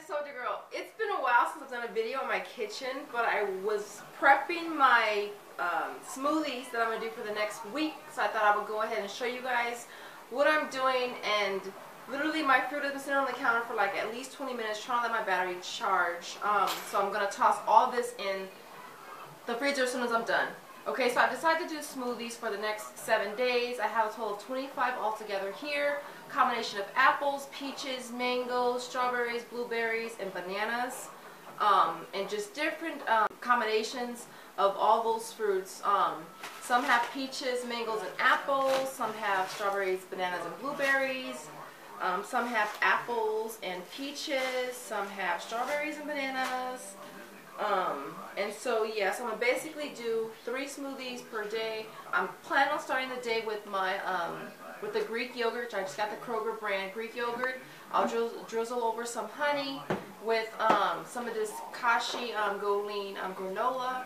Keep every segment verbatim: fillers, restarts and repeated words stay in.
guys, Soulja Girl. It's been a while since I've done a video in my kitchen, but I was prepping my um, smoothies that I'm going to do for the next week, so I thought I would go ahead and show you guys what I'm doing. And literally my fruit has been sitting on the counter for like at least twenty minutes, trying to let my battery charge. Um, so I'm going to toss all this in the freezer as soon as I'm done. Okay, so I've decided to do smoothies for the next seven days. I have a total of twenty-five altogether here. Combination of apples, peaches, mangoes, strawberries, blueberries, and bananas. Um, and just different um, combinations of all those fruits. Um, some have peaches, mangoes, and apples. Some have strawberries, bananas, and blueberries. Um, some have apples and peaches. Some have strawberries and bananas. Um, and so yeah, so I'm going to basically do three smoothies per day. I'm planning on starting the day with my, um, with the Greek yogurt. I just got the Kroger brand Greek yogurt. I'll drizz drizzle over some honey with, um, some of this Kashi, um, Go Lean, um, granola.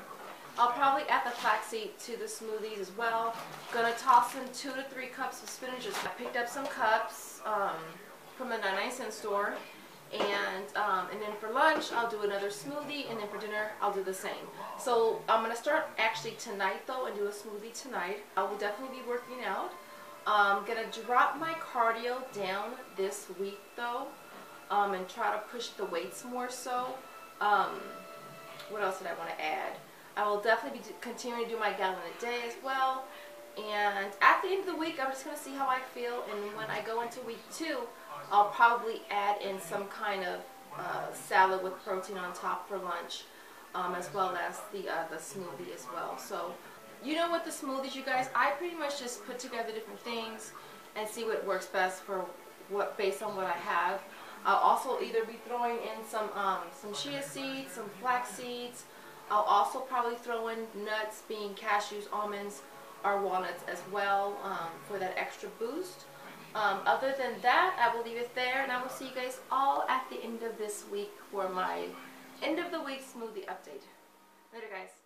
I'll probably add the flaxseed to the smoothies as well. Gonna toss in two to three cups of spinach. I picked up some cups, um, from the ninety-nine cent store. And um, and then for lunch, I'll do another smoothie, and then for dinner, I'll do the same. So I'm going to start actually tonight, though, and do a smoothie tonight. I will definitely be working out. I'm going to drop my cardio down this week, though, um, and try to push the weights more so. Um, what else did I want to add? I will definitely be continuing to do my gallon a day as well. And at the end of the week, I'm just going to see how I feel, and when I go into week two, I'll probably add in some kind of uh, salad with protein on top for lunch, um, as well as the, uh, the smoothie as well. So, you know, with the smoothies, you guys, I pretty much just put together different things and see what works best for what, based on what I have. I'll also either be throwing in some, um, some chia seeds, some flax seeds. I'll also probably throw in nuts, being cashews, almonds, or walnuts as well, um, for that extra boost. Um, other than that, I will leave it there, and I will see you guys all at the end of this week for my end of the week smoothie update. Later, guys.